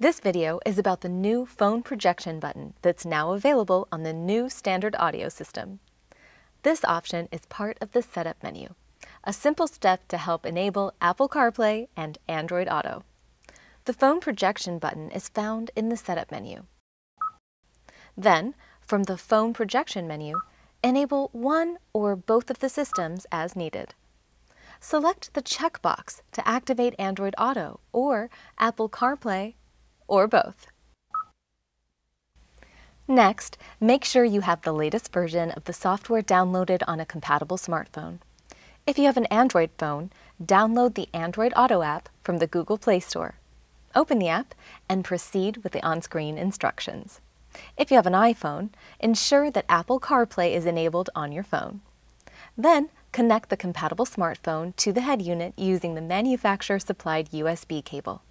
This video is about the new phone projection button that's now available on the new Standard Audio System. This option is part of the setup menu, a simple step to help enable Apple CarPlay and Android Auto. The phone projection button is found in the setup menu. Then, from the phone projection menu, enable one or both of the systems as needed. Select the checkbox to activate Android Auto or Apple CarPlay, or both. Next, make sure you have the latest version of the software downloaded on a compatible smartphone. If you have an Android phone, download the Android Auto app from the Google Play Store. Open the app and proceed with the on-screen instructions. If you have an iPhone, ensure that Apple CarPlay is enabled on your phone. Then, connect the compatible smartphone to the head unit using the manufacturer-supplied USB cable.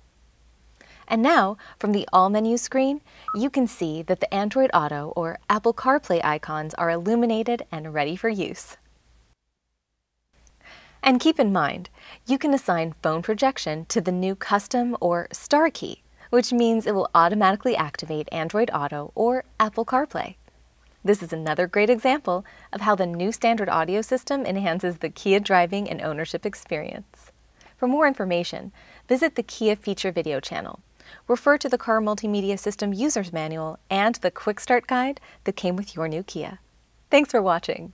And now, from the All menu screen, you can see that the Android Auto or Apple CarPlay icons are illuminated and ready for use. And keep in mind, you can assign phone projection to the new custom or star key, which means it will automatically activate Android Auto or Apple CarPlay. This is another great example of how the new Standard Audio System enhances the Kia driving and ownership experience. For more information, visit the Kia feature video channel. Refer to the Car Multimedia System User's Manual and the Quick Start Guide that came with your new Kia. Thanks for watching.